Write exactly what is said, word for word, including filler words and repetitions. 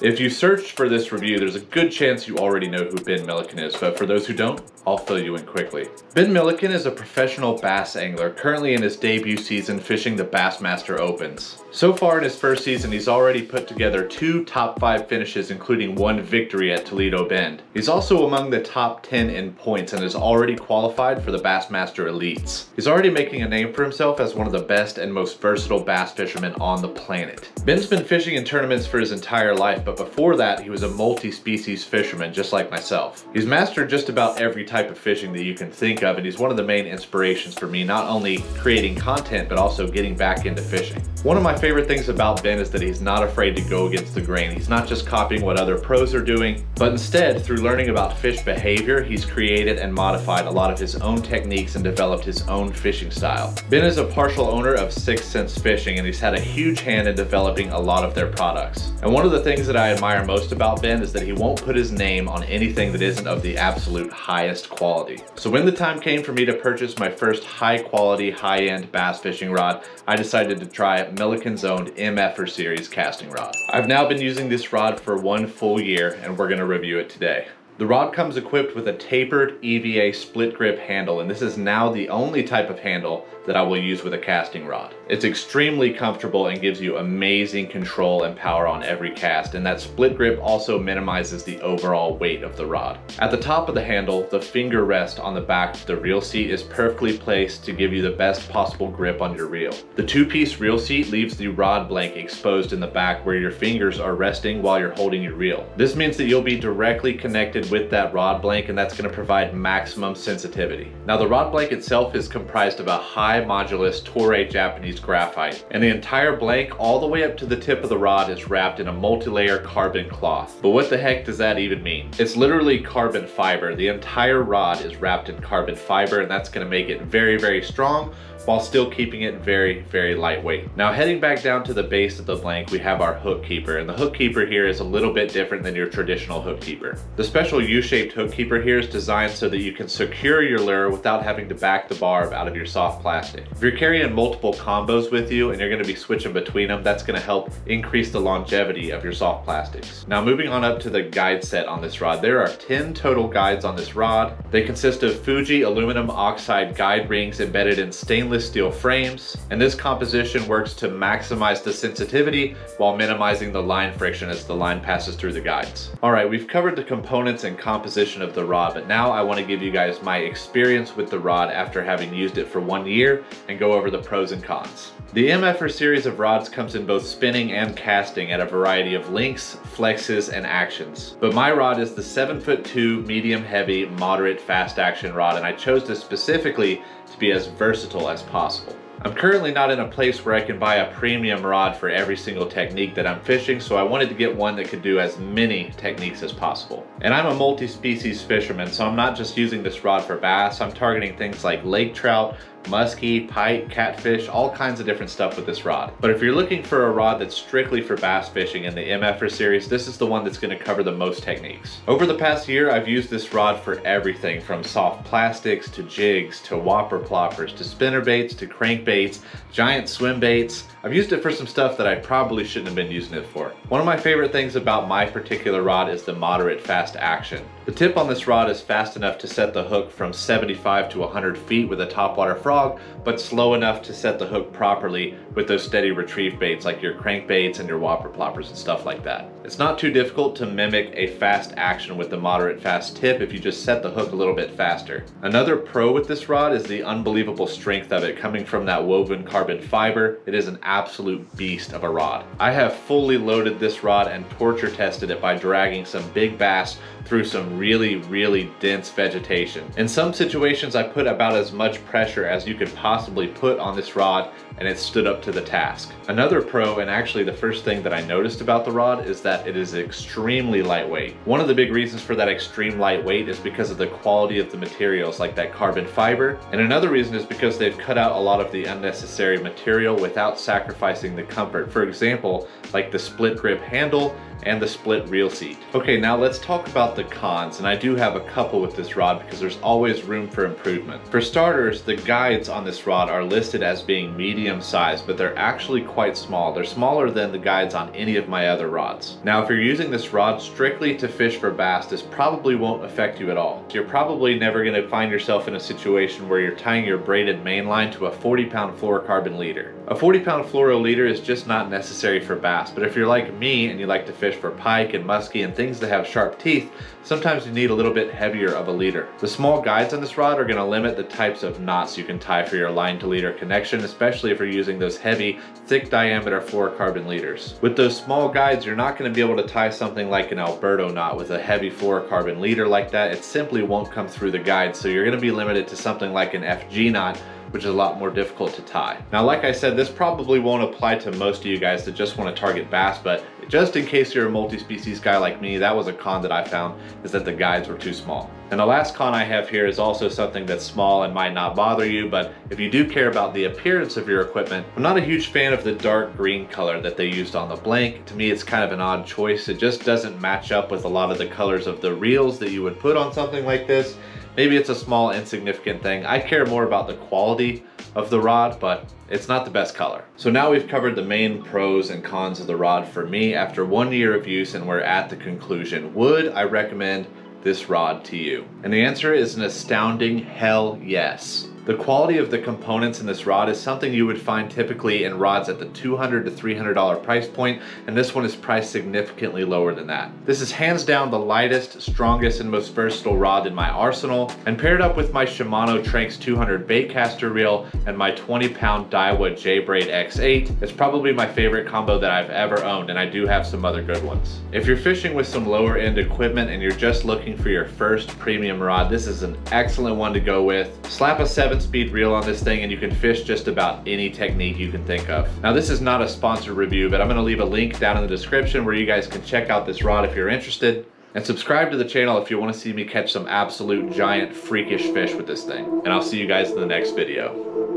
If you searched for this review, there's a good chance you already know who Ben Milliken is, but for those who don't, I'll fill you in quickly. Ben Milliken is a professional bass angler, currently in his debut season fishing the Bassmaster Opens. So far in his first season, he's already put together two top five finishes, including one victory at Toledo Bend. He's also among the top ten in points and is already qualified for the Bassmaster Elites. He's already making a name for himself as one of the best and most versatile bass fishermen on the planet. Ben's been fishing in tournaments for his entire life, but before that, he was a multi-species fisherman just like myself. He's mastered just about every type of fishing that you can think of, and he's one of the main inspirations for me, not only creating content, but also getting back into fishing. One of my favorite things about Ben is that he's not afraid to go against the grain. He's not just copying what other pros are doing, but instead, through learning about fish behavior, he's created and modified a lot of his own techniques and developed his own fishing style. Ben is a partial owner of sixth sense Fishing, and he's had a huge hand in developing a lot of their products. And one of the things that That I admire most about Ben is that he won't put his name on anything that isn't of the absolute highest quality. So when the time came for me to purchase my first high quality, high end bass fishing rod, I decided to try Milliken's owned MFer Series casting rod. I've now been using this rod for one full year and we're going to review it today. The rod comes equipped with a tapered E V A split grip handle, and this is now the only type of handle that I will use with a casting rod. It's extremely comfortable and gives you amazing control and power on every cast, and that split grip also minimizes the overall weight of the rod. At the top of the handle, the finger rest on the back of the reel seat is perfectly placed to give you the best possible grip on your reel. The two-piece reel seat leaves the rod blank exposed in the back where your fingers are resting while you're holding your reel. This means that you'll be directly connected with that rod blank, and that's going to provide maximum sensitivity. Now, the rod blank itself is comprised of a high modulus Toray Japanese graphite, and the entire blank all the way up to the tip of the rod is wrapped in a multi-layer carbon cloth. But what the heck does that even mean? It's literally carbon fiber. The entire rod is wrapped in carbon fiber, and that's going to make it very, very strong while still keeping it very, very lightweight. Now, heading back down to the base of the blank, we have our hook keeper, and the hook keeper here is a little bit different than your traditional hook keeper. The special U-shaped hook keeper here is designed so that you can secure your lure without having to back the barb out of your soft plastic. If you're carrying multiple combos with you and you're going to be switching between them, that's going to help increase the longevity of your soft plastics. Now, moving on up to the guide set on this rod, there are ten total guides on this rod. They consist of Fuji aluminum oxide guide rings embedded in stainless steel frames, and this composition works to maximize the sensitivity while minimizing the line friction as the line passes through the guides. All right, we've covered the components and composition of the rod, but now I want to give you guys my experience with the rod after having used it for one year and go over the pros and cons. The MFer series of rods comes in both spinning and casting at a variety of lengths, flexes, and actions. But my rod is the seven foot two medium heavy moderate fast action rod, and I chose this specifically to be as versatile as possible. I'm currently not in a place where I can buy a premium rod for every single technique that I'm fishing, so I wanted to get one that could do as many techniques as possible. And I'm a multi-species fisherman, so I'm not just using this rod for bass. I'm targeting things like lake trout, muskie, pike, catfish, all kinds of different stuff with this rod. But if you're looking for a rod that's strictly for bass fishing in the MFer series, this is the one that's going to cover the most techniques. Over the past year, I've used this rod for everything from soft plastics to jigs to whopper ploppers to spinner baits to crankbaits, giant swim baits. I've used it for some stuff that I probably shouldn't have been using it for. One of my favorite things about my particular rod is the moderate fast action. The tip on this rod is fast enough to set the hook from seventy-five to one hundred feet with a topwater frog, but slow enough to set the hook properly with those steady retrieve baits like your crankbaits and your whopper ploppers and stuff like that. It's not too difficult to mimic a fast action with the moderate fast tip if you just set the hook a little bit faster. Another pro with this rod is the unbelievable strength of it coming from that woven carbon fiber. It is an absolute beast of a rod. I have fully loaded this rod and torture tested it by dragging some big bass through some really, really dense vegetation. In some situations, I put about as much pressure as you could possibly put on this rod, and it stood up to the task. Another pro, and actually the first thing that I noticed about the rod, is that it is extremely lightweight. One of the big reasons for that extreme lightweight is because of the quality of the materials, like that carbon fiber. And another reason is because they've cut out a lot of the unnecessary material without sacrificing the comfort. For example, like the split grip handle and the split reel seat. Okay, now let's talk about the cons, and I do have a couple with this rod because there's always room for improvement. For starters, the guides on this rod are listed as being medium medium size, but they're actually quite small. They're smaller than the guides on any of my other rods. Now, if you're using this rod strictly to fish for bass, this probably won't affect you at all. You're probably never gonna find yourself in a situation where you're tying your braided mainline to a forty pound fluorocarbon leader. A forty pound fluoro leader is just not necessary for bass, but if you're like me and you like to fish for pike and muskie and things that have sharp teeth, sometimes you need a little bit heavier of a leader. The small guides on this rod are gonna limit the types of knots you can tie for your line to leader connection, especially if you're using those heavy, thick diameter fluorocarbon leaders. With those small guides, you're not gonna be able to tie something like an Alberto knot with a heavy fluorocarbon leader like that. It simply won't come through the guide, so you're gonna be limited to something like an F G knot, which is a lot more difficult to tie. Now, like I said, this probably won't apply to most of you guys that just want to target bass, but just in case you're a multi-species guy like me, that was a con that I found, is that the guides were too small. And the last con I have here is also something that's small and might not bother you, but if you do care about the appearance of your equipment, I'm not a huge fan of the dark green color that they used on the blank. To me, it's kind of an odd choice. It just doesn't match up with a lot of the colors of the reels that you would put on something like this. Maybe it's a small, insignificant thing. I care more about the quality of the rod, but it's not the best color. So now we've covered the main pros and cons of the rod for me after one year of use, and we're at the conclusion. Would I recommend this rod to you? And the answer is an astounding hell yes. The quality of the components in this rod is something you would find typically in rods at the two hundred to three hundred dollar price point, and this one is priced significantly lower than that. This is hands down the lightest, strongest, and most versatile rod in my arsenal, and paired up with my Shimano Tranks two hundred baitcaster reel and my twenty pound Daiwa J-Braid X eight, it's probably my favorite combo that I've ever owned, and I do have some other good ones. If you're fishing with some lower end equipment and you're just looking for your first premium rod, this is an excellent one to go with. Slap a seven speed reel on this thing and you can fish just about any technique you can think of. Now, this is not a sponsored review, but I'm going to leave a link down in the description where you guys can check out this rod if you're interested, and subscribe to the channel if you want to see me catch some absolute giant freakish fish with this thing. And I'll see you guys in the next video.